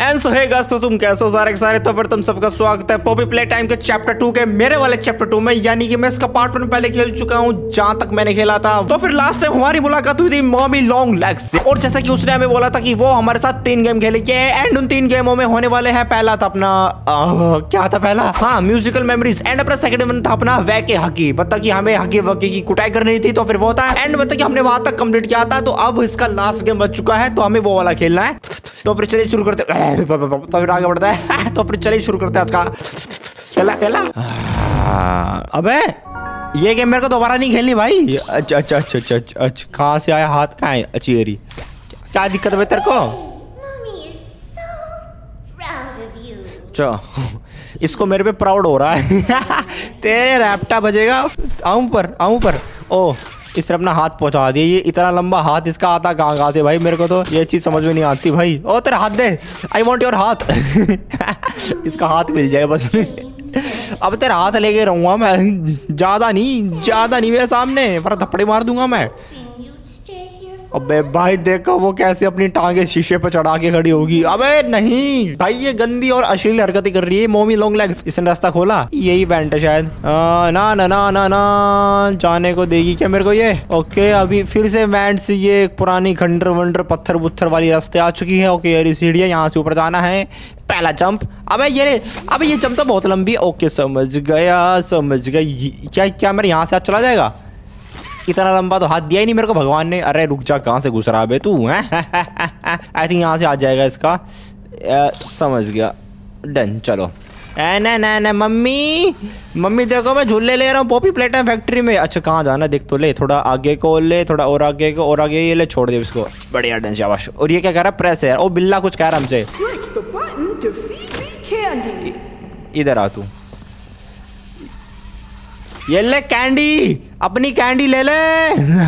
And so hey guys, तो तुम कैसे हो सारे के सारे। तो फिर तुम सबका स्वागत है पॉपी प्ले टाइम के चैप्टर 2 के मेरे वाले चैप्टर 2 में, यानी कि मैं इसका पार्ट 1 पहले खेल चुका हूँ जहां तक मैंने खेला था। तो फिर लास्ट टाइम हमारी मुलाकात हुई थी मॉमी लॉन्ग लेग्स से, और जैसा कि उसने हमें बोला था कि वो हमारे साथ 3 गेम खेलेगी एंड उन 3 गेमों में होने वाले हैं। पहला था अपना क्या था पहला, हाँ म्यूजिकल मेमोरीज, एंड अपना सेकंड वन था अपना वैके हकी, मतलब कि हमें हकी वकी की कुटाई करनी थी। तो फिर वो था एंड मतलब कि हमने वहां तक कंप्लीट किया था। तो अब इसका लास्ट गेम बच चुका है, तो हमें वो वाला खेलना है। तो फिर चलिए शुरू करते हैं, तो फिर आगे बढ़ता है। तो फिर चलिए शुरू करते हैं आज का खेला खेला। अबे ये गेम मेरे को दोबारा नहीं खेलनी भाई। अच्छा अच्छा अच्छा अच्छा अच्छा अच्छा, कहाँ से आया हाथ, कहाँ है? अच्छी एरी, क्या दिक्कत है तेरे को? इसको मेरे पे प्राउड हो रहा है। तेरे रैपटा बजेगा। आऊं पर आऊं पर, ओ इस तरह अपना हाथ पहुंचा दिया। ये इतना लंबा हाथ इसका आता कहाँ कहाँ से भाई, मेरे को तो ये चीज़ समझ में नहीं आती भाई। ओ तेरा हाथ दे, आई वॉन्ट योर हाथ। इसका हाथ मिल जाए बस। अब तेरा हाथ लेके रहूँगा मैं, ज़्यादा नहीं, ज़्यादा नहीं, मेरे सामने पर थप्पड़े मार दूंगा मैं। अबे भाई देखो वो कैसे अपनी टांगे शीशे पर चढ़ा के खड़ी होगी। अबे नहीं भाई, ये गंदी और अश्लील हरकतें कर रही है मॉमी लॉन्ग लेग्स। इसने रास्ता खोला, यही वेंट है शायद। ना ना ना ना ना, जाने को देगी क्या मेरे को ये? ओके अभी फिर से वेंट से ये पुरानी खंडर वंडर पत्थर बुत्थर वाली रास्ते आ चुकी है। ओके यार सीढ़ियाँ, यहाँ से ऊपर जाना है, पहला जंप। अबे ये जंप तो बहुत लंबी है। ओके समझ गया। क्या मेरे यहाँ से हाथ चला जाएगा? इतना लंबा तो हाथ दिया ही नहीं मेरे को भगवान ने। अरे रुक जा, कहाँ से घुस रहा है तू? है आई थिंक यहाँ से आ जाएगा इसका। समझ गया, डन। चलो ना मम्मी देखो मैं झूले ले रहा हूँ पॉपी प्लेटाइम फैक्ट्री में। अच्छा कहाँ जाना देख तो ले, थोड़ा आगे को ले, थोड़ा और आगे को और आगे। ये ले, छोड़ दे इसको, बढ़िया डन शाबाश। और ये क्या कह रहा है? प्रेस है। ओ बिल्ला कुछ कह रहा है हमसे, इधर आ तू। ये ले कैंडी, अपनी कैंडी ले ले।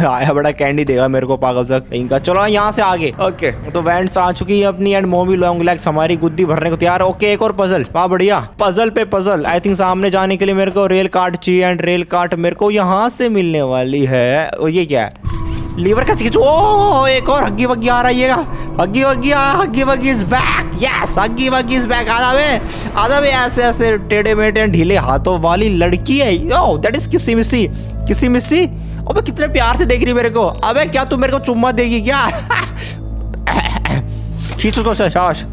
आया बड़ा कैंडी देगा मेरे को पागल सा इनका। चलो यहाँ से आगे। ओके तो वेंट्स आ चुकी है अपनी एंड मॉमी लॉन्ग लेग्स हमारी गुद्दी भरने को तैयार। ओके एक और पजल, वाह बढ़िया, पजल पे पजल। आई थिंक सामने जाने के लिए मेरे को रेल कार्ट चाहिए एंड रेल कार्ट मेरे को यहाँ से मिलने वाली है। और ये क्या है? लीवर का स्विच। ओ एक और हग्गी वग्गी आ रही है। Huggy Wuggy is back. Yes Huggy Wuggy is back. आजा बे, ऐसे ऐसे टेढ़े मेढ़े ढीले हाथों वाली लड़की है। यो दैट इज किसी मिसी, किसी मिसी। अबे कितने प्यार से देख रही मेरे को। अबे क्या तू मेरे को चुम्मा देगी क्या? खींच उसको शाबाश।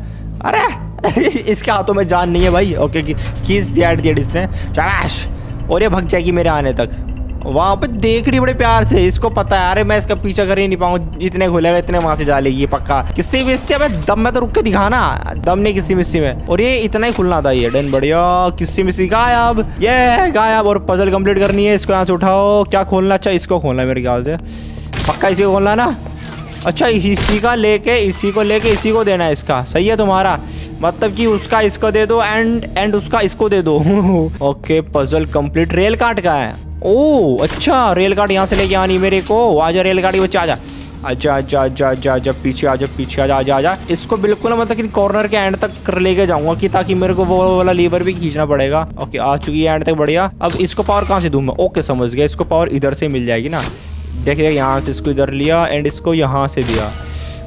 अरे इसके हाथों में जान नहीं है भाई। ओके खींच दिया इसने शाबाश। और ये भग जाएगी मेरे आने तक। वहाँ पर देख रही बड़े प्यार से, इसको पता है अरे मैं इसका पीछा कर ही नहीं पाऊँ, इतने खुलेगा इतने वहाँ से जा लेगी पक्का। किसी मिस्सी में दम में तो रुक के दिखाना, दम नहीं किसी मिस्सी में। और ये इतना ही खुलना था ये, डन बढ़िया। किसी मिस्सी गायब, ये गायब। और पजल कंप्लीट करनी है, इसको यहाँ से उठाओ। क्या खोलना? अच्छा इसको खोलना मेरे ख्याल से, पक्का इसी को खोलना ना। अच्छा इसी का लेके, इसी को लेके इसी को देना है इसका। सही है तुम्हारा, मतलब कि उसका इसको दे दो एंड उसका इसको दे दो। Okay puzzle complete. Rail cart का है। ओ अच्छा रेल गाड़ी यहाँ से लेके आनी मेरे को। आजा रेल गाड़ी बच्चा, आजा आजा आजा आजा आजा आजा पीछे आजा, पीछे आजा आजा आजा। इसको बिल्कुल मतलब कि कॉर्नर के एंड तक लेके जाऊंगा कि ताकि मेरे को वो वाला लीवर भी खींचना पड़ेगा। ओके आ चुकी है एंड तक, बढ़िया। अब इसको पावर कहाँ से दूँ मैं? ओके समझ गया, इसको पावर इधर से मिल जाएगी ना। देखिए यहाँ से इसको इधर लिया एंड इसको यहाँ से दिया।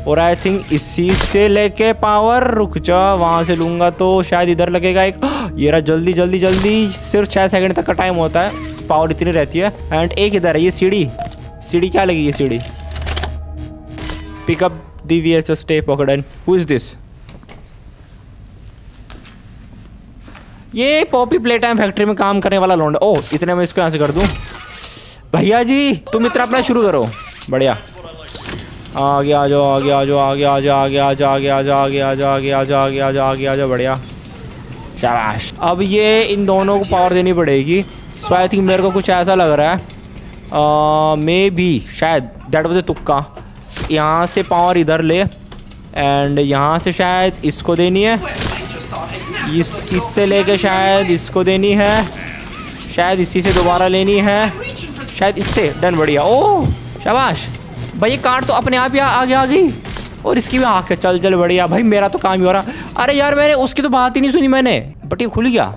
और आई थिंक इसी से लेके पावर, रुक जा वहाँ से लूँगा तो शायद इधर लगेगा एक। ये रहा, जल्दी जल्दी जल्दी। सिर्फ 6 सेकंड तक का टाइम होता है, पावर इतनी रहती है। एंड एक इधर है ये सीढ़ी क्या लगी ये सीढ़ी? पिकअप दी VHS स्टेप पकड़न। Who is this? ये पॉपी प्लेटाइम फैक्ट्री में काम करने वाला लौंडा। ओ इतने में इसको यहाँ से कर दूँ। भैया जी तुम इतना अपना शुरू करो, बढ़िया। आगे आ जाओ, आगे आ जाओ, आगे आ जाओ, आगे आ जाओ, आगे आ जाओ, आगे आ जाओ, आगे आ जाओ, आगे आ जाओ, आगे आ जाओ, बढ़िया शाबाश। अब ये इन दोनों को पावर देनी पड़ेगी। सो आई थिंक मेरे को कुछ ऐसा लग रहा है, मे बी शायद दैट वाज अ तुक्का। यहाँ से पावर इधर ले एंड यहाँ से शायद इसको देनी है, इससे लेके शायद इसको देनी है, शायद इसी से दोबारा लेनी है, शायद इससे, डन बढ़िया। ओह शाबाश भाई, ये कार्ड तो अपने आप ही आगे आ गई और इसकी भी आँख। चल चल बढ़िया भाई, मेरा तो काम ही हो रहा। अरे यार मैंने उसकी तो बात ही नहीं सुनी मैंने, बट ये खुल गया,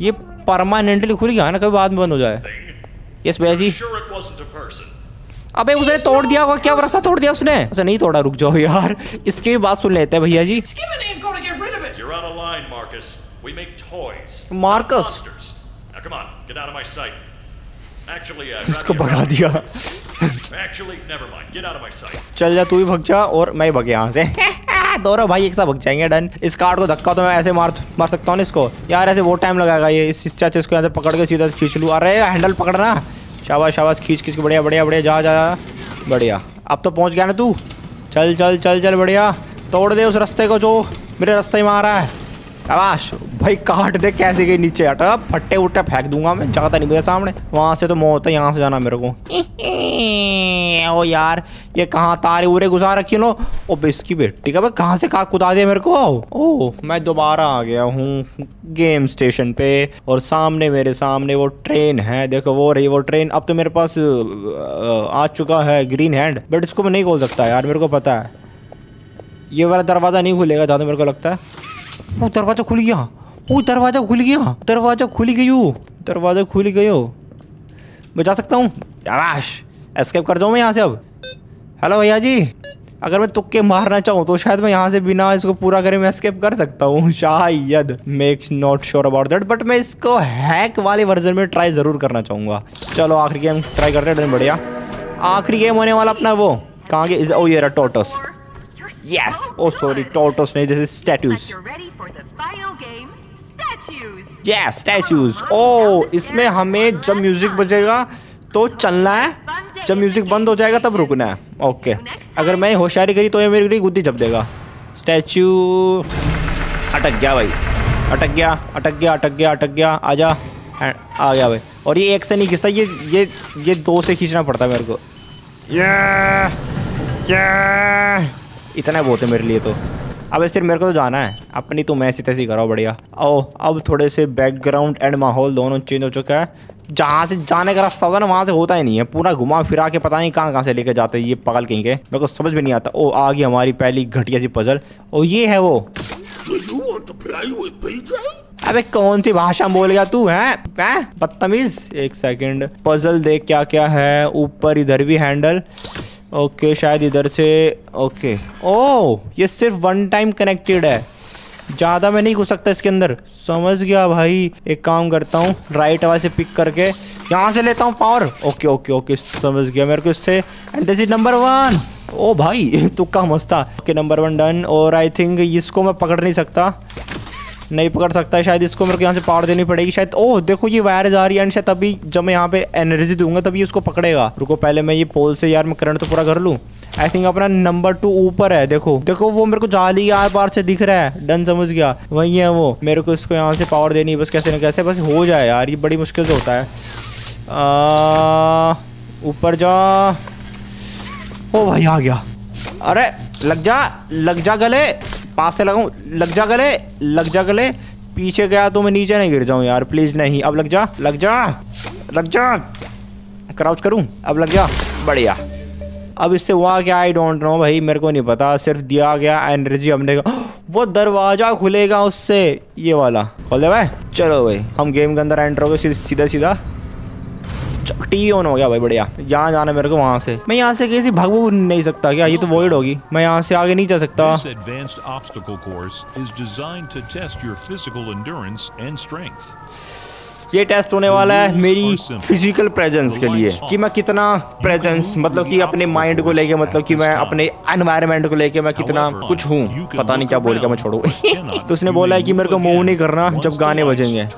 ये परमानेंटली खुल गया ना, कभी बाद में बंद हो जाए। यस भैया जी अबे उसने तोड़ दिया होगा, क्या रास्ता तोड़ दिया उसने? उसे नहीं तोड़ा, रुक जाओ यार, इसकी भी बात सुन लेते हैं भैया जी। मार्कस इसको भगा दिया। चल जा, तू भी भग जा और मैं भग यहाँ से। दोनों भाई एक साथ भग जाएंगे, डन। इस कार्ड को धक्का तो मैं ऐसे मार सकता हूँ इसको यार, ऐसे बहुत टाइम लगाएगा ये। इससे अच्छा इसको यहाँ से पकड़ के सीधा खींच लूँ। अरे हैंडल पकड़ना, शाबाश शाबाश, खींच खींच के बढ़िया बढ़िया बढ़िया, जा जा बढ़िया। अब तो पहुँच गया ना तू, चल चल चल चल बढ़िया। तोड़ दे उस रास्ते को जो मेरे रास्ते में आ रहा है, शाबाश भाई। काट दे, कैसे गई नीचे, हटा, फट्टे उट्टे फेंक दूंगा मैं, जगह नहीं मेरे सामने। वहाँ से तो मौत है, यहाँ से जाना मेरे को। ओ यार ये कहाँ तारे उरे घुसा रखी नो। ओ इसकी बेटी का भाई कहाँ से काक कुदा दिया मेरे को। ओ मैं दोबारा आ गया हूँ गेम स्टेशन पे, और सामने वो ट्रेन है, देखो वो रही वो ट्रेन। अब तो मेरे पास आ चुका है ग्रीन हैंड, बट इसको मैं नहीं खोल सकता यार, मेरे को पता है ये वाला दरवाज़ा नहीं खुलेगा जहाँ तक मेरे को लगता है। वो दरवाजा खुल गया, वो दरवाजा खुल गया, दरवाजा खुल गयो, दरवाजा खुल गयो। मैं जा सकता हूँ, आराश एस्केप कर जाऊँ मैं यहाँ से अब। हेलो भैया जी, अगर मैं तुक्के मारना चाहूँ तो शायद मैं यहाँ से बिना इसको पूरा करे मैं एस्केप कर सकता हूँ शायद। Makes not sure about that, but मैं इसको हैक वाले वर्जन में ट्राई ज़रूर करना चाहूँगा। चलो आखिरी गेम ट्राई करते हैं, बढ़िया। आखिरी गेम होने वाला अपना, वो कहाँ गए? ओ ये रहा टोटस। Yes. Oh, sorry, tortoise. No, this is statues. Yes, statues. Oh, इसमें हमें जब म्यूजिक बजेगा तो चलना है, जब म्यूजिक बंद हो जाएगा तब रुकना है। ओके, अगर मैं होशियारी करी तो ये मेरी गुद्दी जब देगा। स्टैचू अटक गया भाई, अटक गया अटक गया अटक गया अटक गया। आजा, आ गया भाई। और ये एक से नहीं खींचता, ये दो से खींचना पड़ता है मेरे को। इतना बहुत है मेरे लिए तो। अब सिर्फ मेरे को तो जाना है, अपनी तुम ऐसी तैसी कराओ बढ़िया। ओ अब थोड़े से बैकग्राउंड एंड माहौल दोनों चेंज हो चुका है। जहाँ से जाने का रास्ता होता है ना वहाँ से होता ही नहीं है, पूरा घुमा फिरा के पता नहीं कहाँ से लेके जाते हैं ये पागल कहीं के, मेरे को समझ में नहीं आता। ओ आ गई हमारी पहली घटिया सी पजल। ओ ये है वो। अबे कौन सी भाषा बोल गया तू है बदतमीज। एक सेकेंड, पजल देख क्या क्या है ऊपर। इधर भी हैंडल, ओके शायद इधर से। ओके ओह ये सिर्फ वन टाइम कनेक्टेड है, ज़्यादा मैं नहीं घुस सकता इसके अंदर। समझ गया भाई, एक काम करता हूँ राइट वाले से पिक करके यहाँ से लेता हूँ पावर। ओके ओके ओके समझ गया मेरे को इससे। And this is number one. ओ भाई तुक्का मस्ता। Okay number one done. और आई थिंक इसको मैं पकड़ नहीं सकता, नहीं पकड़ सकता शायद इसको, मेरे को यहाँ से पावर देनी पड़ेगी शायद। ओह देखो ये वायर जा रही है एंड शायद तभी जब मैं यहाँ पे एनर्जी दूंगा तभी इसको पकड़ेगा। रुको पहले मैं ये पोल से यार मैं करंट तो पूरा कर लूँ। आई थिंक अपना नंबर 2 ऊपर है, देखो देखो वो मेरे को जाली आर पार से दिख रहा है। डन समझ गया, वही है वो। मेरे को इसको यहाँ से पावर देनी है बस, कैसे ना कैसे बस हो जाए यार, ये बड़ी मुश्किल से होता है। ऊपर जा। ओ भाई आ गया। अरे लग जा गले, पास से लगाऊँ, लग जा गले, लग जा गले। पीछे गया तो मैं नीचे नहीं गिर जाऊँ यार प्लीज़, नहीं। अब लग जा लग जा लग जा, क्राउच करूँ अब, लग जा बढ़िया। अब इससे हुआ क्या आई डोंट नो भाई, मेरे को नहीं पता, सिर्फ दिया गया एनर्जी हमने। वो दरवाज़ा खुलेगा उससे, ये वाला खोल दे भाई। चलो भाई हम गेम के अंदर एंटर हो गए सीधा सीधा। टीवी ऑन हो गया भाई बढ़िया। यहाँ जाना मेरे को, वहाँ से मैं यहाँ से कैसे भागू नहीं सकता क्या? ये तो वॉइड होगी, मैं यहाँ से आगे नहीं जा सकता। ये टेस्ट होने वाला है मेरी फिजिकल प्रेजेंस के लिए, कि मैं कितना प्रेजेंस मतलब कि अपने माइंड को लेके, मतलब कि मैं अपने एनवायरनमेंट को लेके मैं कितना कुछ हूँ। पता नहीं क्या बोल के मैं छोड़ू तो उसने बोला है कि मेरे को मूव नहीं करना जब गाने बजेंगे,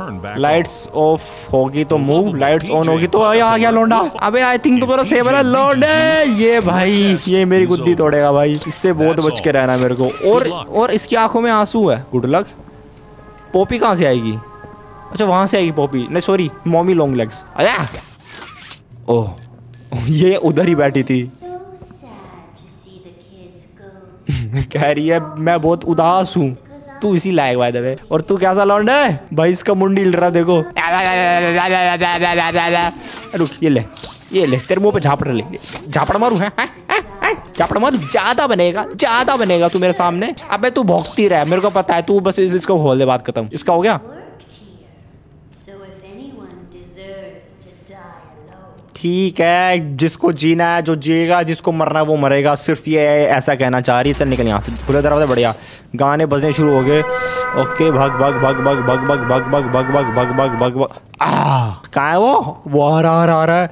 लाइट्स ऑफ होगी तो मूव, लाइट्स ऑन होगी तो। आ गया लौंडा। अबे आई थिंक तो सेव है लौंडे। ये भाई ये मेरी गुद्दी तोड़ेगा भाई, इससे बहुत बच के रहना मेरे को। और इसकी आंखों में आंसू है। Good luck. पॉपी कहाँ से आएगी? अच्छा वहाँ से आएगी पॉपी, नहीं सॉरी मॉमी लॉन्ग लेग्स। अरे ओह ये उधर ही बैठी थी कह रही है मैं बहुत उदास हूँ, तू इसी लायक वायदा है। और तू कैसा लौंडा है भाई, इसका मुंडी हिल रहा देखो। रुक ये ले तेरे मुंह पे झापड़, ले झापड़ मारू है, झापड़ मारू, ज्यादा बनेगा ज्यादा बनेगा तू मेरे सामने। अबे तू भौंकती रह, मेरे को पता है, तू बस इसको खोल दे, बात खत्म। इसका हो गया ठीक है, जिसको जीना है जो जिएगा, जिसको मरना है वो मरेगा, सिर्फ ये ऐसा कहना चाह रही है। चल निकल यहाँ से, खुला दरवाजा। बढ़िया, गाने बजने शुरू हो गए। ओके, भाग भाग भाग भाग भाग भाग भाग भाग भाग भाग भाग भाग भाग भाग। कहाँ है वो? आ रहा है।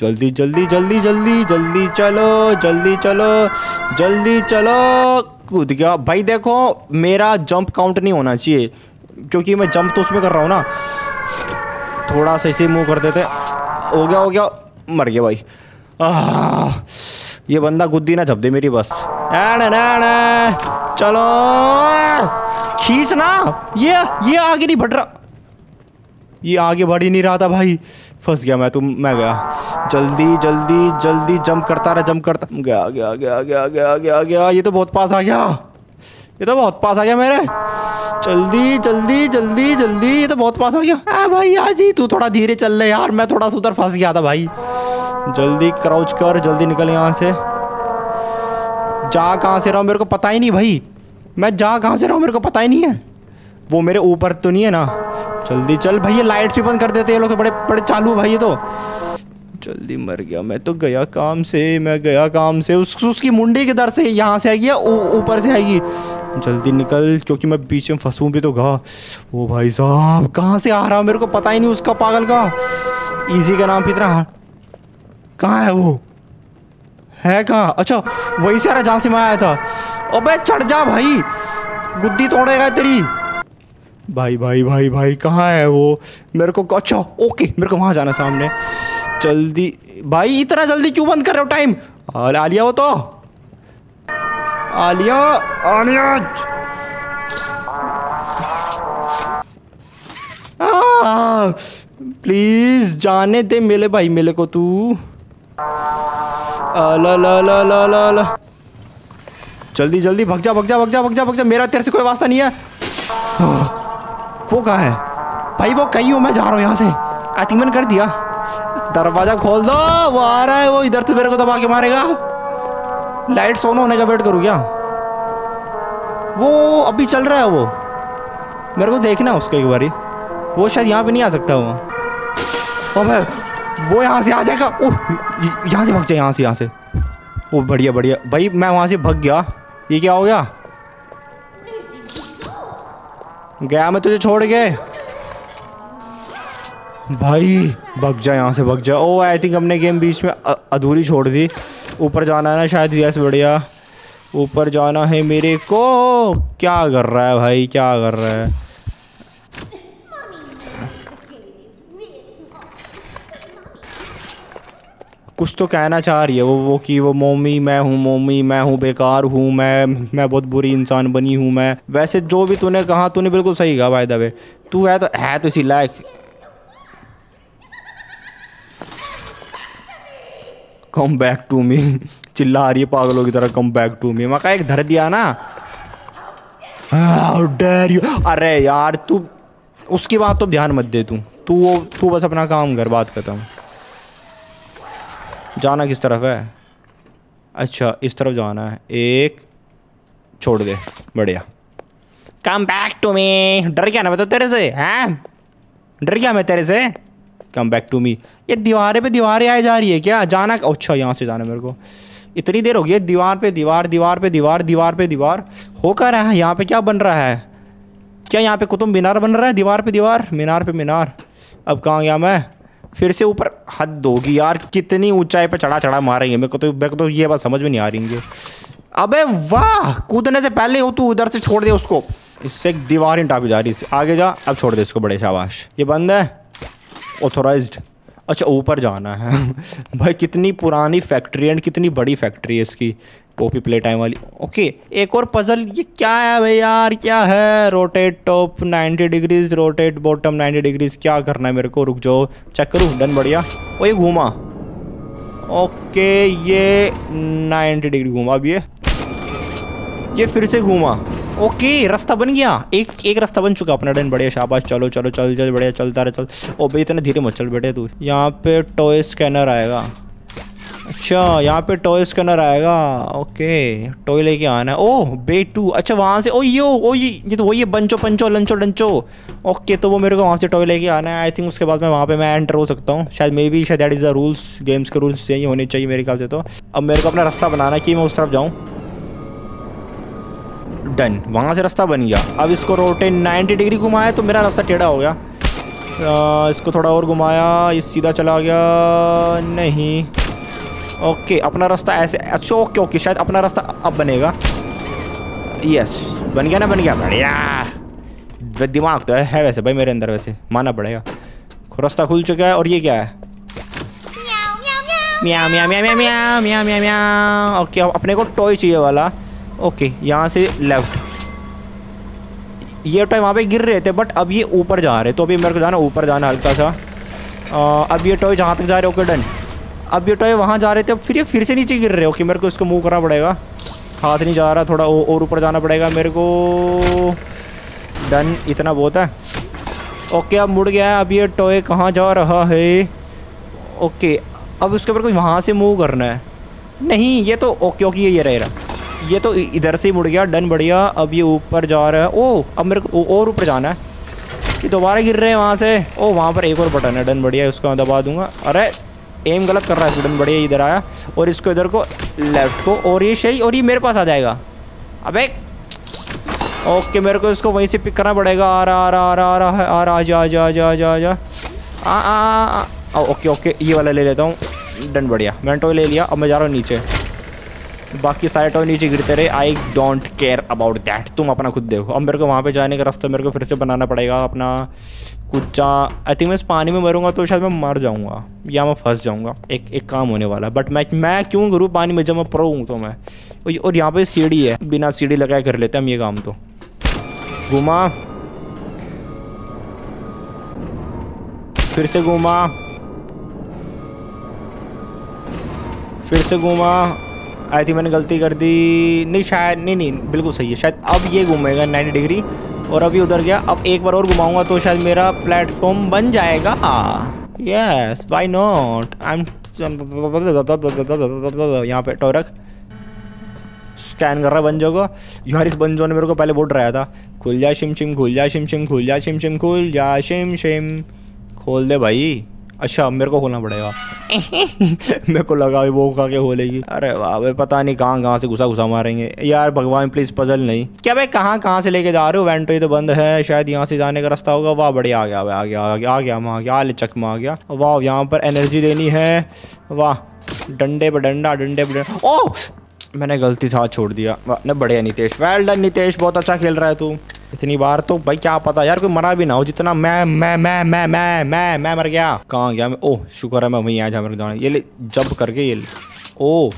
जल्दी जल्दी जल्दी जल्दी जल्दी चलो, जल्दी चलो, जल्दी चलो। कूद गया भाई। देखो मेरा जंप काउंट नहीं होना चाहिए क्योंकि मैं जंप तो उसमें कर रहा हूँ ना। थोड़ा सा इसे मूव कर देते। हो गया, हो गया, मर गया भाई। ये बंदा गुद्दी ना झप दे मेरी बस। चलो खींच ना। ये आगे नहीं बढ़ रहा, ये आगे बढ़ ही नहीं रहा था भाई। फंस गया मैं, तुम मैं गया। जल्दी जल्दी जल्दी जंप करता रहा, जंप करता गया गया गया गया गया गया गया। ये तो बहुत पास आ गया, ये तो बहुत पास आ गया मेरे। जल्दी जल्दी जल्दी जल्दी, ये तो बहुत पास आ गया। भाई आजी तू थोड़ा धीरे चल ले यार, मैं थोड़ा उधर फंस गया था भाई। जल्दी क्राउच कर, जल्दी निकल यहाँ से। जा कहाँ से रहा हूँ मेरे को पता ही नहीं भाई। मैं जा कहाँ से रहा हूँ मेरे को पता ही नहीं है। वो मेरे ऊपर तो नहीं है ना? जल्दी चल भाई। ये लाइट्स भी बंद कर देते ये लोग, बड़े बड़े चालू भाई। ये तो जल्दी मर गया मैं तो। गया काम से, मैं गया काम से। उसकी मुंडी के दर से यहाँ से आएगी या ऊपर से आएगी? जल्दी निकल क्योंकि मैं पीछे में फंसूँ भी तो गा। वो भाई साहब कहाँ से आ रहा मेरे को पता ही नहीं। उसका पागल का इजी का नाम कितना कहाँ है? वो है कहाँ? अच्छा वहीं से आ रहा जहाँ से मैं आया था। अबे चढ़ जा भाई, गुड्डी तोड़ेगा तेरी। भाई भाई भाई भाई कहाँ है वो? मेरे को अच्छा ओके, मेरे को वहाँ जाना सामने। जल्दी भाई, इतना जल्दी क्यों बंद कर रहे हो टाइम? आ लिया वो तो, आलिया आलिया। प्लीज जाने दे मेले भाई, मेले को तू। ला ला ला ला ला ला। जल्दी जल्दी भग जा भग जा भग जा भग जा भग जा, मेरा तेरे से कोई वास्ता नहीं है। वो कहाँ है भाई? वो कहीं हूँ मैं, जा रहा हूँ यहाँ से। आई थिंक मैंने कर दिया। दरवाजा खोल दो, वो आ रहा है। वो इधर से मेरे को दबा के मारेगा। लाइट्स ऑन होने का वेट करूँ क्या? वो अभी चल रहा है, वो मेरे को देखना उसको एक बारी। वो शायद यहाँ पे नहीं आ सकता। वो यहाँ से आ जाएगा। यहाँ से भग जाए, यहाँ से, यहाँ से। वो बढ़िया बढ़िया भाई, मैं वहाँ से भग गया। ये क्या हो गया? गया मैं तुझे छोड़ के भाई। भग जा यहाँ से, भग जा। ओ आई थिंक हमने गेम बीच में अधूरी छोड़ दी। ऊपर जाना है ना शायद। यस बढ़िया, ऊपर जाना है मेरे को। क्या कर रहा है भाई, क्या कर रहा है? कुछ तो कहना चाह रही है वो कि वो मोमी मैं हूँ, बेकार हूँ मैं बहुत बुरी इंसान बनी हूँ मैं। वैसे जो भी तूने कहा, तूने बिल्कुल सही कहा बाय द वे। तू है तो इसी लायक। कम बैक टू मी चिल्ला रही है पागलों की तरह, कम बैक टू मी। मैं कहा एक धर दिया ना। How dare you. अरे यार तू उसकी बात तो ध्यान मत दे। तू बस अपना काम कर, बात करता हूँ। जाना किस तरफ है? अच्छा इस तरफ जाना है। एक छोड़ दे, बढ़िया। Come back to me. डर गया ना मैं तो तेरे से, हैं? डर गया मैं तेरे से। Come back to me. ये दीवारे पे दीवारें आई जा रही है क्या? जाना अच्छा यहाँ से जाना मेरे को। इतनी देर हो गई दीवार पे दीवार, दीवार पे दीवार, दीवार पे दीवार। हो कर रहा है यहाँ पे क्या बन रहा है? क्या यहाँ पे कुतुब मीनार बन रहा है? दीवार पे दीवार, मीनार पे मीनार। अब कहाँ गया मैं? फिर से ऊपर। हद होगी यार, कितनी ऊंचाई पे चढ़ा चढ़ा मारेंगे मेरे को तो ये बात समझ में नहीं आ रही है। अबे वाह, कूदने से पहले हो तू उधर से छोड़ दे उसको। इससे एक दीवार ही टापी जा रही है। आगे जा, अब छोड़ दे इसको, बड़े शाबाश। ये बंद है, ऑथोराइज्ड। अच्छा ऊपर जाना है भाई। कितनी पुरानी फैक्ट्री एंड कितनी बड़ी फैक्ट्री है इसकी, पॉपी प्ले टाइम वाली। ओके एक और पजल। ये क्या है भाई यार, क्या है? Rotate top 90 degrees, rotate bottom 90 degrees. क्या करना है मेरे को? रुक जाओ चेक करूँ। डन, बढ़िया। और ये घूमा। ओके ये 90 डिग्री घूमा। अब ये फिर से घूमा। ओके रास्ता बन गया, एक रास्ता बन चुका अपना। डन, बढ़िया शाबाश। चलो चलो चल चल, बढ़िया चलता रहा चल। ओ भाई इतना धीरे मत चल बेटे तू। यहाँ पे टॉय स्कैनर आएगा। अच्छा यहाँ पे टॉय स्कैनर आएगा। ओके टॉय लेके आना है। ओह बेटू, अच्छा वहाँ से। ओ ये तो वही है, बंचो पंचो लंचो डंचो। ओके तो वो मेरे को वहाँ से टॉय लेके आना है। आई थिंक उसके बाद मैं वहाँ पे मैं एंटर हो सकता हूँ शायद, मे बी शायद that is the rules. Games के रूल्स यही होने चाहिए मेरे ख्याल से। तो अब मेरे को अपना रास्ता बनाना है कि मैं उस तरफ जाऊँ। डन, वहाँ से रास्ता बन गया। अब इसको रोटेट 90 डिग्री घुमाया तो मेरा रास्ता टेढ़ा हो गया। इसको थोड़ा और घुमाया, ये सीधा चला गया। नहीं ओके अपना रास्ता ऐसे। अच्छा ओके ओके शायद अपना रास्ता अब बनेगा। यस बन गया ना, बन गया। बढ़िया, दिमाग तो है वैसे भाई मेरे अंदर, वैसे माना पड़ेगा। रास्ता खुल चुका है। और ये क्या है? म्याऊ म्याऊ म्याऊ म्याऊ म्याऊ म्याऊ म्याऊ। ओके अपने को टॉय चाहिए वाला। ओके यहाँ से लेफ्ट। ये टॉय वहाँ पे गिर रहे थे बट अब ये ऊपर जा रहे, तो अभी मेरे को जाना ऊपर जाना हल्का सा। अब ये टॉय जहाँ तक जा रहे। ओके डन, अब ये टॉय वहाँ जा रहे थे, फिर ये फिर से नीचे गिर रहे। ओके मेरे को इसको मूव करना पड़ेगा, हाथ नहीं जा रहा, थोड़ा और ऊपर जाना पड़ेगा मेरे को। डन, इतना बहुत है। ओके अब मुड़ गया है। अब ये टॉय कहाँ जा रहा है? ओके अब उसके ऊपर कुछ वहाँ से मूव करना है। नहीं ये तो ओके ओके ये रहेगा, ये तो इधर से ही मुड़ गया। डन बढ़िया, अब ये ऊपर जा रहा है। ओह अब मेरे को और ऊपर जाना है। ये दोबारा गिर रहे हैं वहाँ से। ओह वहाँ पर एक और बटन है। डन बढ़िया, उसका दबा दूंगा। अरे एम गलत कर रहा है। डन बढ़िया, इधर आया और इसको इधर को लेफ्ट को, और ये सही, और ये मेरे पास आ जाएगा। अबे ओके मेरे को इसको वहीं से पिक करना पड़ेगा। आ रहा है। जा। ओके ओके ये वाला ले लेता हूँ। डन बढ़िया, मैंने टॉय ले लिया। अब मैं जा रहा हूँ नीचे, बाकी सारे टॉय नीचे गिरते रहे। I don't care about that, तुम अपना खुद देखो। अब मेरे को वहाँ पे जाने का रास्ता मेरे को फिर से बनाना पड़ेगा अपना कुछ। आई थिंक मैं इस पानी में मरूंगा तो शायद मैं मर जाऊँगा या मैं फंस जाऊँगा। एक काम होने वाला, बट मैं क्यों करूँ पानी में जब मैं प्रो हूँ तो मैं। और यहाँ पे सीढ़ी है, बिना सीढ़ी लगाए कर लेते हैं हम ये काम। तो घुमा, फिर से घुमा, फिर से घुमा। आई थिंक मैंने गलती कर दी। नहीं शायद नहीं बिल्कुल सही है शायद। अब ये घूमेगा 90 डिग्री और अभी उधर गया। अब एक बार और घुमाऊंगा तो शायद मेरा प्लेटफॉर्म बन जाएगा। Yes why not. I am यहाँ पे टॉरक स्कैन कर रहा, बन जाओगा। यार इस बंजो ने मेरे को पहले बोल रहा था, खुल जा शिम शिम, खुल जा शिम शिम, खुल जा शिम शिम, खुल जा शिम शिम। खोल दे भाई। अच्छा मेरे को खोलना पड़ेगा। मेरे को लगा वो खा के हो लेगी। अरे वाह, पता नहीं कहाँ से घुसा मारेंगे। यार भगवान प्लीज पजल नहीं। क्या भाई कहाँ से लेके जा रहे हो? वेंटो ही तो बंद है, शायद यहाँ से जाने का रास्ता होगा। वाह बढ़िया, आ गया। ले चक में आ गया। वाह यहाँ पर एनर्जी देनी है। वाह डंडे पर डंडा, डंडे पर डंडा। ओह मैंने गलती से हाथ छोड़ दिया। वाह बढ़िया नितेश, वेल डन नितेश, बहुत अच्छा खेल रहा है तू। इतनी बार तो भाई क्या पता यार कोई मरा भी ना हो जितना मैं मर गया। कहाँ गया मैं? ओह शुक्र है मैं वहीं आया जहाँ मेरे को जाना। ये ले जंप करके ये ले। ओह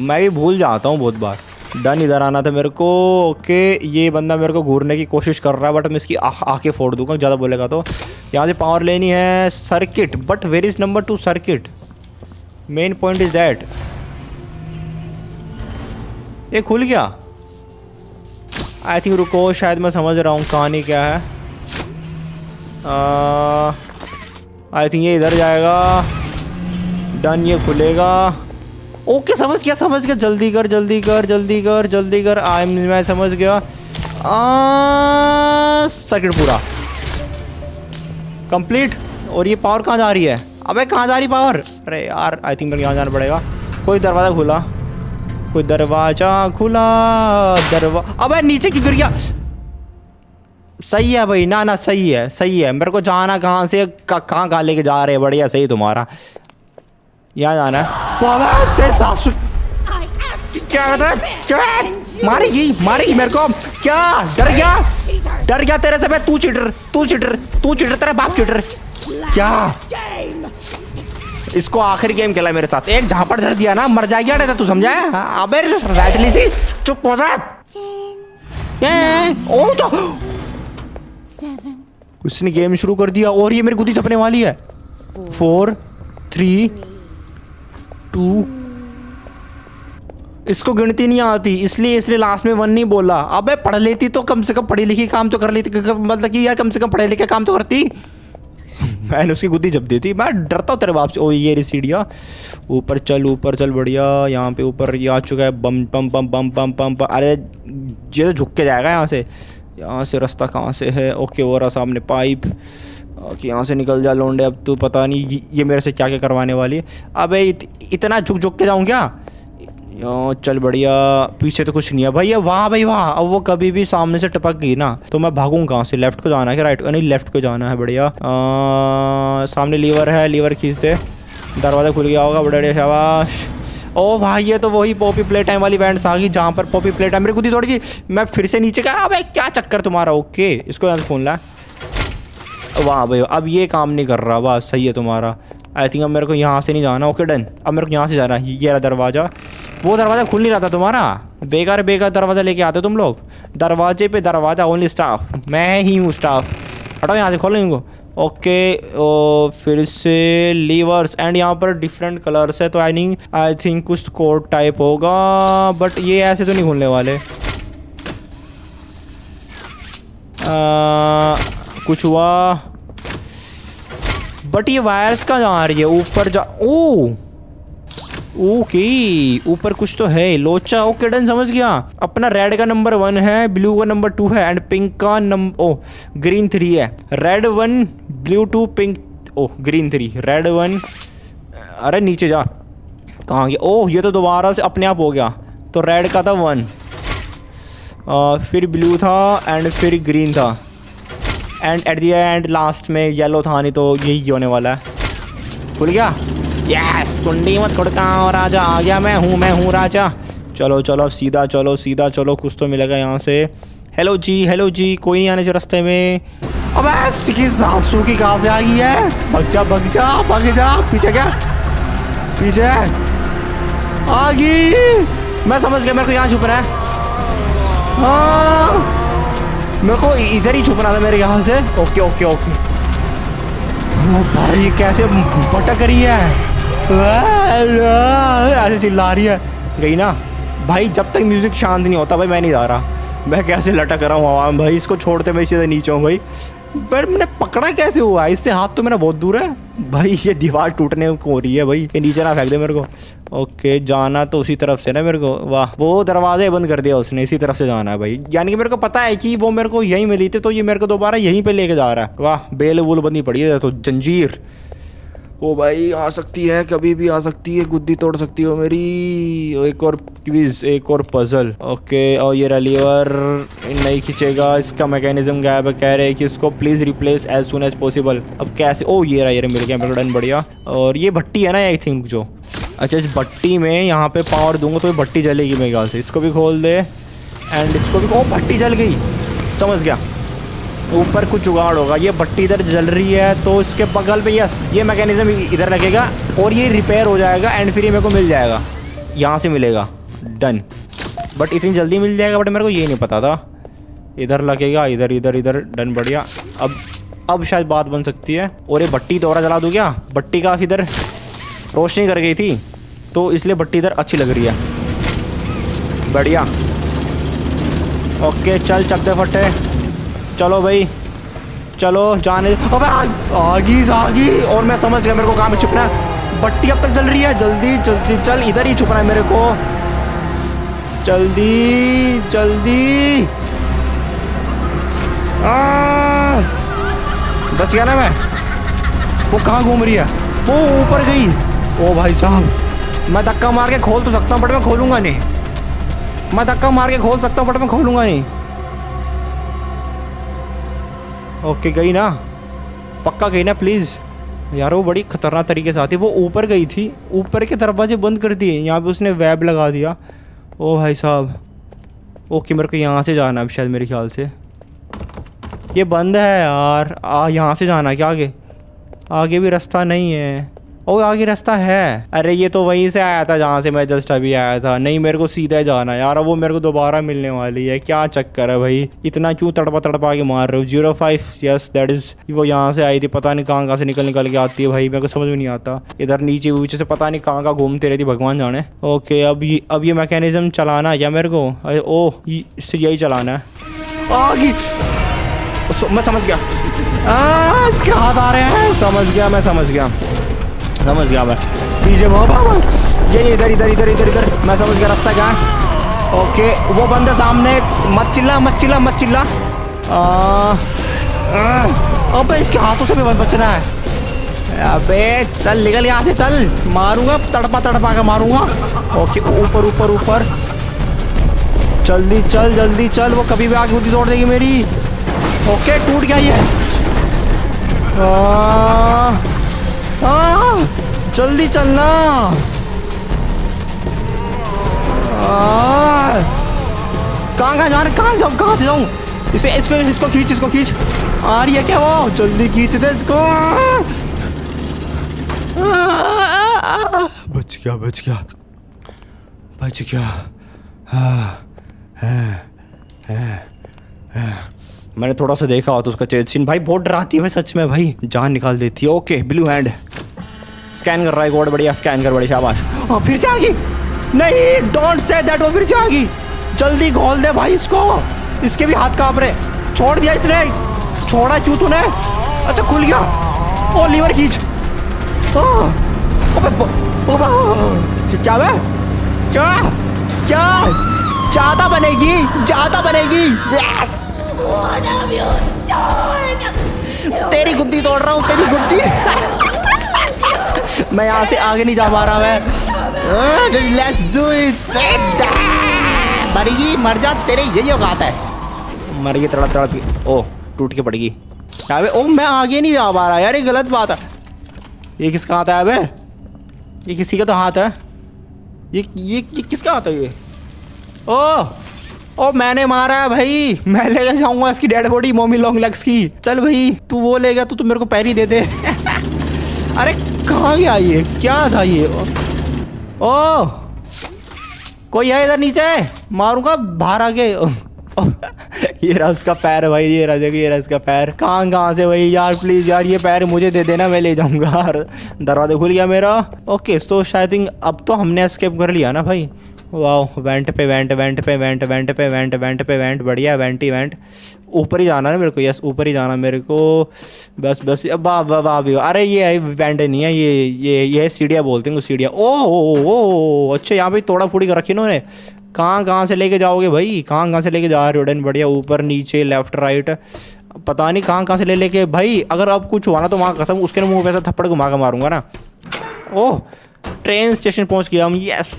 मैं भी भूल जाता हूँ बहुत बार। डन, इधर आना था मेरे को। ओके ये बंदा मेरे को घूरने की कोशिश कर रहा है बट मैं इसकी आँखें फोड़ दूंगा ज़्यादा बोलेगा तो। यहाँ से पावर लेनी है। Circuit, but where is number 2 circuit? Main point is that. ये खुल गया। आई थिंक रुको शायद मैं समझ रहा हूँ कहानी क्या है। आई थिंक ये इधर जाएगा। डन ये खुलेगा। ओके समझ गया। जल्दी कर। मैं समझ गया। सर्किट पूरा कंप्लीट। और ये पावर कहाँ जा रही है? अबे कहाँ जा रही पावर? अरे यार आई थिंक मेरे यहाँ जाना पड़ेगा। कोई दरवाज़ा खुला। अबे नीचे क्यों गिर गया? सही है भाई, ना सही है। मेरे को जाना कहाँ से, कहाँ लेके जा रहे हैं? बढ़िया सही तुम्हारा, यहाँ जाना है। सासू क्या मारेगी मेरे को? क्या डर गया तेरे से? मैं तू चिटर, तेरा बाप चिटर। क्या इसको आखिरी गेम खेला मेरे साथ? एक झापड़ धर दिया ना, मर जाएगी अरे तू समझा। अबे रैटली सी चुप हो जा। उसने गेम शुरू कर दिया और ये मेरी गुदी चपने वाली है। 4, 3, 2। इसको गिनती नहीं आती इसलिए इसने लास्ट में 1 नहीं बोला। अबे पढ़ लेती तो कम से कम पढ़ी लिखी काम तो कर लेती, मतलब कि यार कम से कम पढ़े लिखे काम तो करती। मैंने उसकी गुद्दी जब दी थी। मैं डरता हूँ तेरे बाप से। ओ ये रही सीढ़ियाँ, ऊपर चल ऊपर चल, बढ़िया। यहाँ पे ऊपर ये आ चुका है, बम बम बम बम बम बम। अरे ये तो झुक के जाएगा यहाँ से। यहाँ से रास्ता कहाँ से है? ओके वो रहा सामने पाइप। ओके यहाँ से निकल जा लोंडे। अब तो पता नहीं ये मेरे से क्या क्या करवाने वाली है। अब इतना झुक झुक के जाऊँ क्या? चल बढ़िया। पीछे तो कुछ नहीं है भाई। ये वाह भाई वाह। अब वो कभी भी सामने से टपक गई ना तो मैं भागूँ कहाँ से? लेफ्ट को जाना है क्या? राइट को? नहीं लेफ्ट को जाना है। बढ़िया। सामने लीवर है, लीवर खींचते दरवाज़ा खुल गया होगा। बढ़िया शाबाश। ओ भाई ये तो वही पॉपी प्ले टाइम वाली बैंड्स आ गई जहाँ पर पॉपी प्ले टाइम मेरी गुद्दी थोड़ी थी। मैं फिर से नीचे गया। अब क्या चक्कर तुम्हारा? ओके इसको यहाँ से फोन ला। वाह भाई अब ये काम नहीं कर रहा। वाह सही है तुम्हारा। आई थिंक अब मेरे को यहाँ से नहीं जाना। Okay done. अब मेरे को यहाँ से जाना है। ये रहा दरवाज़ा। वो दरवाज़ा खुल नहीं रहा था तुम्हारा। बेकार बेकार दरवाज़ा लेके आते हो तुम लोग। दरवाजे पे दरवाज़ा, ओनली स्टाफ। मैं ही हूँ स्टाफ। हटाओ यहाँ से, खोलो इनको। ओके और फिर से लीवर्स एंड यहाँ पर डिफरेंट कलर्स है तो आई थिंक कुछ कोड टाइप होगा। बट ये ऐसे तो नहीं खुलने वाले। कुछ हुआ बट ये वायर्स कहाँ जा रही है? ऊपर जा। ओ ओके ऊपर कुछ तो है लोचा। ओके डन समझ गया। अपना रेड का नंबर 1 है, ब्लू का नंबर 2 है एंड पिंक का ग्रीन 3 है। Red 1 blue 2 pink green 3। Red 1। अरे नीचे जा। कहाँ गया? ओह ये तो दोबारा से अपने आप हो गया। तो रेड का था 1, फिर ब्लू था एंड फिर ग्रीन था and at the end last में येलो था। नहीं तो यही होने वाला है। खुल गया। यस कुंडी मत खड़काओ राजा। आ गया मैं हूँ राजा। चलो चलो सीधा चलो सीधा चलो। कुछ तो मिलेगा यहाँ से। हेलो जी हेलो जी। कोई नहीं आने से रास्ते में। अब इसकी सासू की कहाँ से आ गई है? भग जा पीछे। क्या पीछे आ गई? मैं समझ गया। मेरे को यहाँ छुपना है। मेरे को इधर ही छुपना था मेरे ख्याल से। Okay okay okay. भाई कैसे भटक रही है, ऐसे चिल्ला रही है। गई ना भाई। जब तक म्यूजिक शांत नहीं होता भाई मैं नहीं जा रहा। मैं कैसे लटक रहा हूँ हवा में भाई। इसको छोड़ते मैं सीधे नीचे हूँ भाई। बट मैंने पकड़ा कैसे हुआ इससे? हाथ तो मेरा बहुत दूर है भाई। ये दीवार टूटने को हो रही है भाई। ये नीचे ना फेंक दे मेरे को। ओके जाना तो उसी तरफ से ना मेरे को। वाह वो दरवाजे बंद कर दिया उसने। इसी तरफ से जाना है भाई। यानी कि मेरे को पता है कि वो मेरे को यहीं मिली थी तो ये मेरे को दोबारा यहीं पे लेके जा रहा है। वाह बेल वूल बंदी पड़ी है तो जंजीर। ओ भाई आ सकती है, कभी भी आ सकती है। गुद्दी तोड़ सकती हो मेरी। एक और क्विज, एक और पजल। ओके और ये लीवर नहीं खींचेगा। इसका मैकेनिज्म गायब है। कह रहे हैं कि इसको please replace as soon as possible. अब कैसे? ओ ये रहा, ये मिल गया मेरे को। डन बढ़िया। और ये भट्टी है ना आई थिंक जो। अच्छा इस भट्टी में यहाँ पे पावर दूंगा तो ये भट्टी जलेगी मेरे ख्याल से। इसको भी खोल दे एंड इसको भी। ओ भट्टी जल गई। समझ गया ऊपर कुछ जुगाड़ होगा। ये भट्टी इधर जल रही है तो इसके बगल पे यस ये मैकेनिज्म इधर लगेगा और ये रिपेयर हो जाएगा एंड फिर ये मेरे को मिल जाएगा। यहाँ से मिलेगा। डन। बट इतनी जल्दी मिल जाएगा बट मेरे को ये नहीं पता था। इधर लगेगा इधर इधर इधर। डन बढ़िया। अब शायद बात बन सकती है। और ये भट्टी दोबारा जला दूँ क्या? भट्टी का इधर रोशनी कर गई थी तो इसलिए भट्टी इधर अच्छी लग रही है। बढ़िया। ओके चल चपटे फटे। चलो भाई चलो जाने। अबे आगी। और मैं समझ गया मेरे को कहाँ पे छुपना है। भट्टी अब तक जल रही है। जल्दी जल्दी चल। इधर ही छुपना है मेरे को। जल्दी जल्दी। बच गया ना मैं। वो कहाँ घूम रही है? वो ऊपर गई। ओ भाई साहब मैं धक्का मार के खोल तो सकता हूँ बट मैं खोलूँगा नहीं। मैं धक्का मार के खोल सकता हूँ बट मैं खोलूँगा नहीं। ओके गई ना, पक्का गई ना प्लीज़। यार वो बड़ी खतरनाक तरीके से आती। वो ऊपर गई थी, ऊपर के दरवाजे बंद कर दिए। यहाँ पे उसने वेब लगा दिया। ओ भाई साहब। ओके मेरे को यहाँ से जाना है शायद मेरे ख्याल से। ये बंद है यार। यहाँ से जाना क्या? आगे भी रास्ता नहीं है। ओ आगे रास्ता है। अरे ये तो वहीं से आया था जहाँ से मैं जस्ट अभी आया था। नहीं मेरे को सीधा जाना यार। वो मेरे को दोबारा मिलने वाली है। क्या चक्कर है भाई? इतना क्यों तड़पा तड़पा के मार रहे हो? 05 यस दैट इज़। वो यहाँ से आई थी। पता नहीं कहाँ से निकल के आती है भाई। मेरे को समझ में नहीं आता। इधर नीचे ऊँचे से पता नहीं कहाँ घूमती रहती। भगवान जाने। ओके अब ये मैकेनिज्म चलाना है क्या मेरे को? ओह यही चलाना है। आगे मैं समझ गया। इसके हाथ आ रहे हैं। समझ गया मैं, समझ गया मैं। पीछे वो ये इधर मैं समझ गया रास्ता क्या है। ओके वो बंदे सामने, मत चिल्ला अबे इसके हाथों से भी बचना है। अबे चल निकल यहाँ से, चल मारूंगा, तड़पा के मारूंगा। ओके ऊपर जल्दी चल, वो कभी भी आगे उदी तोड़ देगी मेरी। ओके टूट गया ये, जल्दी चलना। कहाँ से जाऊँ? इसको खींच। आ रही है क्या वो? जल्दी खींच दे इसको। बच गया। मैंने थोड़ा सा देखा तो उसका चेज सीन भाई बहुत डराती है सच में भाई, जान निकाल देती है। ओके ब्लू हैंड स्कैन कर रहा है कोड, बढ़िया स्कैन कर, बड़ी शाबाश। फिर से आ गई, नहीं डोंट से दैट, वो फिर से आ गई। जल्दी घोल दे भाई इसको, इसके भी हाथ कांप रहे। छोड़ दिया इसने, छोड़ा क्यों तूने? अच्छा खुल गया। ओ लीवर खींच। क्या ज़्यादा बनेगी। यस तेरी गुद्दी तोड़ रहा हूँ, तेरी गुद्दी। मैं यहाँ से आगे नहीं जा पा रहा। मैं लेट्स डू इट, मर जा, तेरे यही औकात है। मर गई तड़प। ओ टूट के पड़ गई। अबे ओ मैं आगे नहीं जा पा रहा यार, ये गलत बात है। ये किसका हाथ है? अबे ये किसी का तो हाथ है। ये किसका हाथ है ये? ओ मैंने मारा है भाई, मैं ले कर जाऊँगा इसकी dead body Mommy Long Legs की। चल भाई तू वो ले गया, तू मेरे को पैर ही दे दे। अरे कहाँ गया ये? क्या था ये? ओ कोई है इधर नीचे? मारूंगा बाहर आके। ये रहा उसका पैर भाई, ये रहा इसका पैर। कहाँ से भाई यार, प्लीज़ यार ये पैर मुझे दे देना, मैं ले जाऊंगा। दरवाजा खुल गया मेरा। ओके तो शायद थिंक अब तो हमने एस्केप कर लिया ना भाई। वाह वेंट पे वेंट, बढ़िया वेंटी वेंट। ऊपर ही जाना है मेरे को, यस ऊपर ही जाना मेरे को। बस वाह वाह। अरे ये वेंट नहीं है, ये सीढ़िया बोलते हैं सीढ़िया। ओ अच्छा यहाँ पे तोड़ा फोड़ी कर रखी इन्होंने। कहाँ से लेके जाओगे भाई, कहाँ से लेके जा रहे हो? डन बढ़िया, ऊपर नीचे लेफ्ट राइट, पता नहीं कहाँ से ले लेके भाई। अगर अब कुछ हुआ ना तो वहाँ कसम उसके मुँह पे थप्पड़ घुमा के मारूंगा ना। ओह ट्रेन स्टेशन पहुँच गया हम। Yes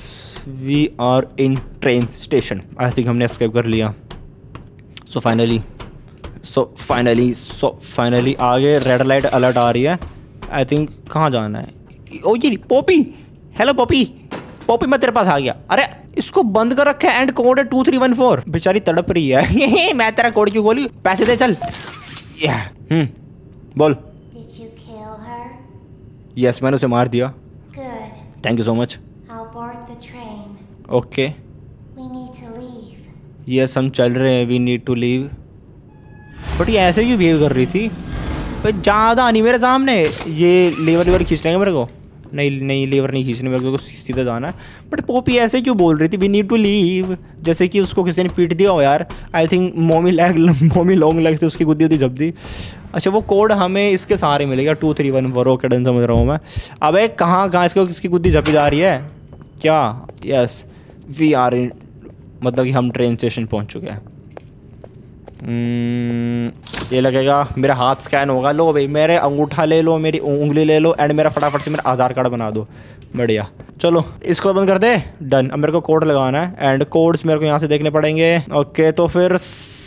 we are in train station. I think हमने एस्केप कर लिया। सो फाइनली आगे रेड लाइट अलर्ट आ रही है। आई थिंक कहाँ जाना है? ओ जी पॉपी, हेलो पॉपी मैं तेरे पास आ गया। अरे इसको बंद कर रखा है, एंड कोड है 2314। बेचारी तड़प रही है। मैं तेरा कोड क्यों बोली? पैसे दे चल। बोल। यस मैंने उसे मार दिया। Thank you so much. Okay yes हम चल रहे हैं, we need to leave. But ये ऐसे क्यों बिहेव कर रही थी? ज़्यादा नहीं मेरे सामने। ये लीवर खींचने का मेरे को? नहीं लीवर नहीं खींचने, मेरे को सीधा जाना है। बट पॉपी ऐसे क्यों बोल रही थी वी नीड टू लीव? जैसे कि उसको किसी ने पीट दिया हो यार। I think Mommy long leg से उसकी गुद्दी जब दी। अच्छा वो कोड हमें इसके सहारे मिलेगा 2314। ओके डन, समझ रहा हूँ मैं। अब एक कहाँ इसको किसकी गुद्दी जपी जा रही है क्या? यस वी आर इन, मतलब कि हम ट्रेन स्टेशन पहुंच चुके हैं। ये लगेगा मेरा हाथ स्कैन होगा। लो भाई मेरे अंगूठा ले लो, मेरी उंगली ले लो, एंड मेरा फटाफट से मेरा आधार कार्ड बना दो। बढ़िया चलो इसको बंद कर दे। डन, अब मेरे को कोड लगाना है, एंड कोड्स मेरे को यहाँ से देखने पड़ेंगे। ओके तो फिर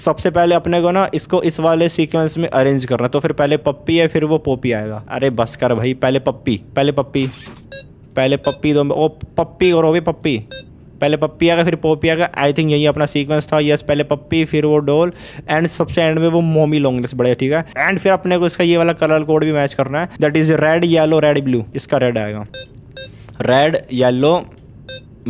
सबसे पहले अपने को ना इसको इस वाले सीक्वेंस में अरेंज करना है। तो फिर पहले पप्पी है, फिर वो पॉपी आएगा। अरे बस कर भाई, पहले पप्पी दो। ओ पप्पी और वो भी पप्पी। पहले पप्पी आएगा फिर पॉपी आएगा। आई थिंक यही अपना सीक्वेंस था। यस पहले पप्पी फिर वो डॉल, एंड सबसे एंड में वो मॉमी लॉन्ग लेग्स। बढ़िया ठीक है। एंड फिर अपने को इसका ये वाला कलर कोड भी मैच करना है, that is red yellow red blue. इसका रेड आएगा, रेड येलो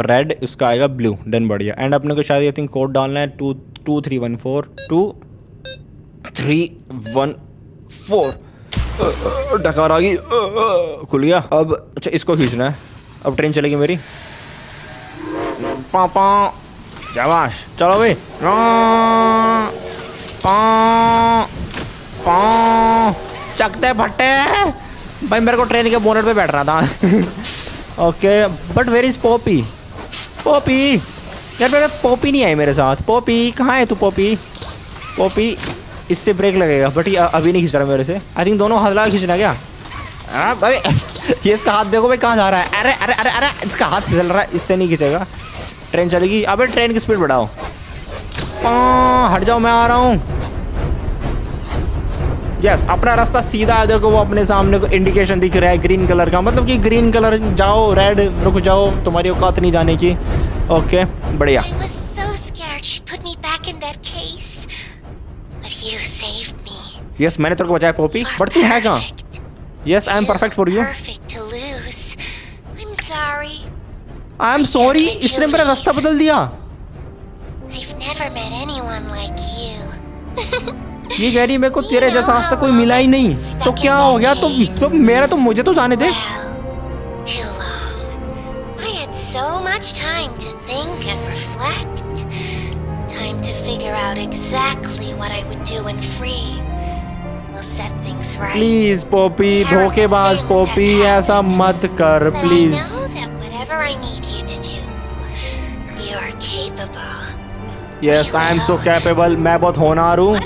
रेड, इसका आएगा ब्लू। डन बढ़िया। एंड अपने को शायद आई थिंक कोड डालना है 2314। डकार आ गई, खुल गया। अब अच्छा इसको खींचना है, अब ट्रेन चलेगी मेरी। पापा शाबाश, चलो भाई। चकते भट्टे। भाई मेरे को ट्रेन के बोनेट पे बैठ रहा था। Okay but where is Poppy? Poppy यार मेरे पॉपी नहीं आई मेरे साथ। पॉपी कहाँ है तू? पॉपी पॉपी इससे ब्रेक लगेगा बट ये अभी नहीं खींच रहा मेरे से। आई थिंक दोनों हाथ लगा खींचना क्या? हाँ भाई ये इसका हाथ देखो भाई कहाँ जा रहा है। अरे अरे अरे अरे इसका हाथ फिसल रहा है, इससे नहीं खींचेगा। ट्रेन चलेगी। अबे ट्रेन की स्पीड बढ़ाओ। हट जाओ मैं आ रहा हूँ। यस अपना रास्ता सीधा है। देखो वो अपने सामने को इंडिकेशन दिख रहा है ग्रीन कलर का, मतलब कि ग्रीन कलर जाओ, रेड रुक जाओ, तुम्हारी औकात नहीं जाने की। ओके बढ़िया। यस मैंने तेरे को बचाया पॉपी, बट तू है कहाँ? Yes I am perfect for you. I am sorry, इसने मेरा रास्ता बदल दिया। ये कह रही मेरे को तेरे जैसा आज तक कोई मिला ही नहीं। तो क्या हो गया? तुम मेरा तो मुझे तो जाने दे। प्लीज पॉपी, धोखेबाज पॉपी, ऐसा मत कर please. Yes I am so capable, मैं बहुत होनहार हूँ।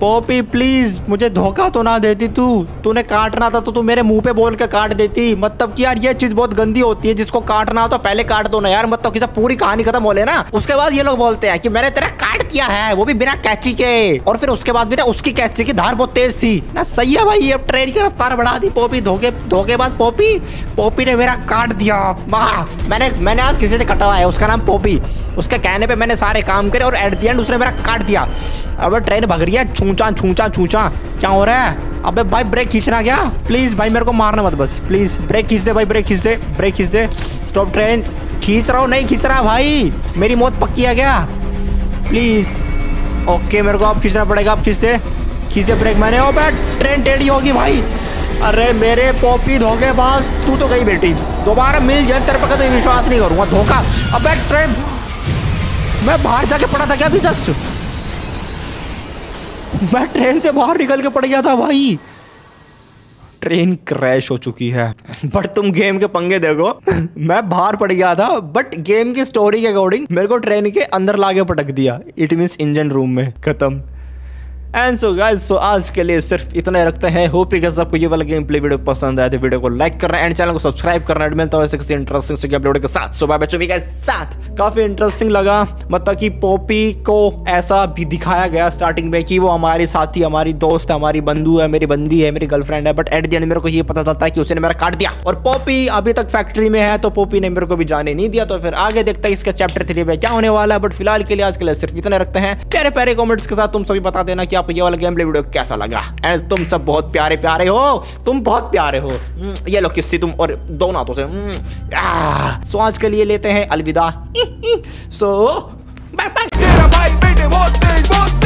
पॉपी प्लीज मुझे धोखा तो ना देती तू। तूने काटना था तो तू मेरे मुंह पे बोल के काट देती। मतलब कि यार ये चीज बहुत गंदी होती है, जिसको काटना हो तो पहले काट दो ना यार। मतलब कि जब पूरी कहानी खत्म हो ले ना, उसके बाद ये लोग बोलते हैं कि मैंने तेरा काट दिया है, वो भी बिना कैंची के। और फिर उसके बाद भी ना उसकी कैंची की धार बहुत तेज थी ना। सही है भाई, ये ट्रेन की रफ्तार बढ़ा दी पॉपी। धोखेबाज पॉपी, पॉपी ने मेरा काट दिया। मैंने आज किसी से कटवा है, उसका नाम पॉपी। उसके कहने पे मैंने सारे काम करे और एट द एंड उसने मेरा काट दिया। अब ट्रेन भग रही है, छूचा छूचा छूचा। क्या हो रहा है? अबे भाई ब्रेक खींचना क्या? प्लीज भाई मेरे को मारना मत बस प्लीज। ब्रेक खींच दे भाई, ब्रेक खींच दे, ब्रेक खींच दे। Stop train. खींच रहा हूँ, नहीं खींच रहा भाई। मेरी मौत पक्की है क्या? प्लीज। ओके मेरे को अब खींचना पड़ेगा। अब खींच दे ब्रेक। मैंने ओ भाई ट्रेन टेढ़ी होगी भाई। अरे मेरे पॉपी धोखेबाज, तू तो गई बेटी, दोबारा मिल जाए तेरे पर कभी विश्वास नहीं करूँगा। धोखा। अब ट्रेन मैं बाहर जाके पड़ा था क्या अभी? जस्ट मैं ट्रेन से बाहर निकल के पड़ गया था भाई। ट्रेन क्रैश हो चुकी है। बट तुम गेम के पंगे देखो। मैं बाहर पड़ गया था बट गेम की स्टोरी के अकॉर्डिंग मेरे को ट्रेन के अंदर लाके पटक दिया। इट मींस इंजन रूम में। खत्म। एंड सो गाइस, सो आज के लिए सिर्फ इतना रखते हैं। होप यू गाइस आपको ये वाला गेम प्ले वीडियो पसंद आया तो वीडियो को लाइक करना एंड चैनल को सब्सक्राइब करना। एंड मिलता हूं ऐसे किसी इंटरेस्टिंग से गेम प्ले वीडियो के साथ। सो बाय बच्चों के साथ। काफी इंटरेस्टिंग लगा, मतलब कि पॉपी को ऐसा भी दिखाया गया स्टार्टिंग में कि वो हमारी साथी, हमारी दोस्त है, हमारी बंधु है, मेरी बंदी है, मेरी गर्लफ्रेंड है। बट एट द एंड मेरे को ये पता चलता है कि उसने मेरा काट दिया। और पॉपी अभी तक फैक्ट्री में है तो पॉपी ने मेरे को भी जाने नहीं दिया। तो फिर आगे देखता है इसका चैप्टर 3 में क्या होने वाला है। बट फिलहाल के लिए आज के लिए सिर्फ इतना रखते हैं। प्यारे प्यारे कमेंट्स के साथ तुम सभी बता देना कि आपको ये वाला गेम प्ले वीडियो कैसा लगा। एंड तुम सब बहुत प्यारे प्यारे हो, तुम बहुत प्यारे हो। ये लो किस्ती तुम और दो नातों से। सो आज के लिए लेते हैं अलविदा। So bye bye.